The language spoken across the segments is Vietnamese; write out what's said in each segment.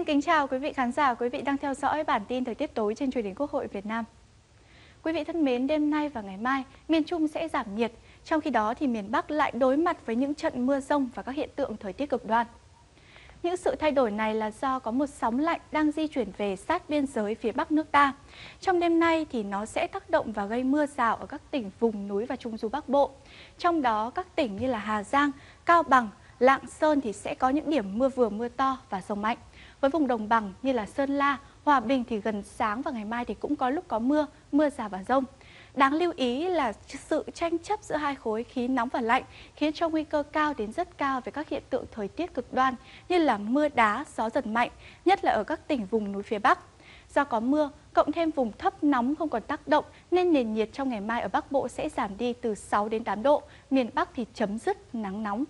Xin kính chào quý vị khán giả, quý vị đang theo dõi bản tin thời tiết tối trên Truyền hình Quốc hội Việt Nam. Quý vị thân mến, đêm nay và ngày mai, miền Trung sẽ giảm nhiệt, trong khi đó thì miền Bắc lại đối mặt với những trận mưa rông và các hiện tượng thời tiết cực đoan. Những sự thay đổi này là do có một sóng lạnh đang di chuyển về sát biên giới phía Bắc nước ta. Trong đêm nay thì nó sẽ tác động và gây mưa rào ở các tỉnh vùng núi và Trung du Bắc Bộ. Trong đó các tỉnh như là Hà Giang, Cao Bằng, Lạng Sơn thì sẽ có những điểm mưa vừa, mưa to và rông mạnh. Với vùng đồng bằng như là Sơn La, Hòa Bình thì gần sáng và ngày mai thì cũng có lúc có mưa, mưa rào và rông. Đáng lưu ý là sự tranh chấp giữa hai khối khí nóng và lạnh khiến cho nguy cơ cao đến rất cao về các hiện tượng thời tiết cực đoan như là mưa đá, gió giật mạnh, nhất là ở các tỉnh vùng núi phía Bắc. Do có mưa, cộng thêm vùng thấp nóng không còn tác động nên nền nhiệt trong ngày mai ở Bắc Bộ sẽ giảm đi từ 6 đến 8 độ, miền Bắc thì chấm dứt nắng nóng.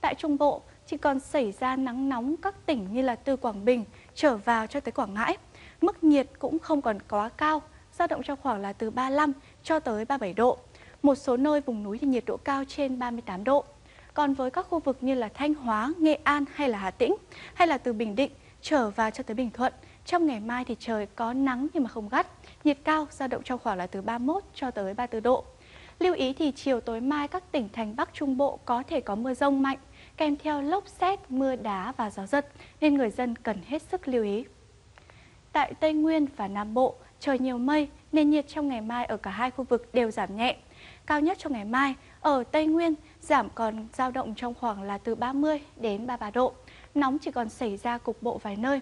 Tại Trung Bộ, chỉ còn xảy ra nắng nóng các tỉnh như là từ Quảng Bình trở vào cho tới Quảng Ngãi. Mức nhiệt cũng không còn quá cao, dao động trong khoảng là từ 35 cho tới 37 độ. Một số nơi vùng núi thì nhiệt độ cao trên 38 độ. Còn với các khu vực như là Thanh Hóa, Nghệ An hay là Hà Tĩnh, hay là từ Bình Định trở vào cho tới Bình Thuận, trong ngày mai thì trời có nắng nhưng mà không gắt. Nhiệt cao dao động trong khoảng là từ 31 cho tới 34 độ. Lưu ý thì chiều tối mai các tỉnh thành Bắc Trung Bộ có thể có mưa rông mạnh, kèm theo lốc sét, mưa đá và gió giật nên người dân cần hết sức lưu ý. Tại Tây Nguyên và Nam Bộ, trời nhiều mây, nền nhiệt trong ngày mai ở cả hai khu vực đều giảm nhẹ. Cao nhất trong ngày mai ở Tây Nguyên giảm còn dao động trong khoảng là từ 30 đến 33 độ. Nóng chỉ còn xảy ra cục bộ vài nơi.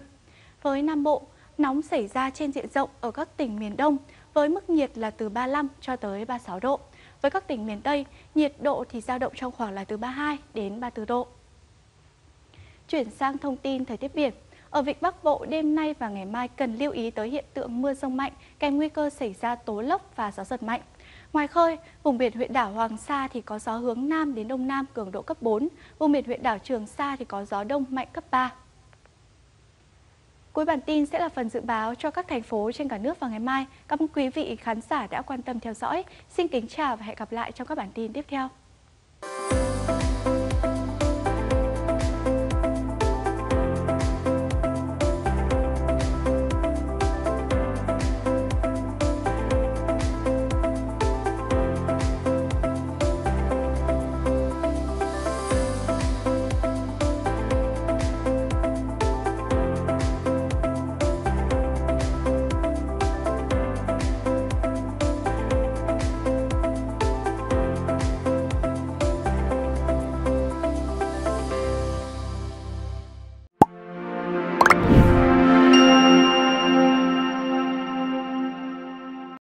Với Nam Bộ, nóng xảy ra trên diện rộng ở các tỉnh miền Đông với mức nhiệt là từ 35 cho tới 36 độ. Với các tỉnh miền Tây, nhiệt độ thì dao động trong khoảng là từ 32 đến 34 độ. Chuyển sang thông tin thời tiết biển. Ở vịnh Bắc Bộ đêm nay và ngày mai cần lưu ý tới hiện tượng mưa rông mạnh kèm nguy cơ xảy ra tố lốc và gió giật mạnh. Ngoài khơi, vùng biển huyện đảo Hoàng Sa thì có gió hướng nam đến đông nam cường độ cấp 4, vùng biển huyện đảo Trường Sa thì có gió đông mạnh cấp 3. Cuối bản tin sẽ là phần dự báo cho các thành phố trên cả nước vào ngày mai. Cảm ơn quý vị khán giả đã quan tâm theo dõi. Xin kính chào và hẹn gặp lại trong các bản tin tiếp theo.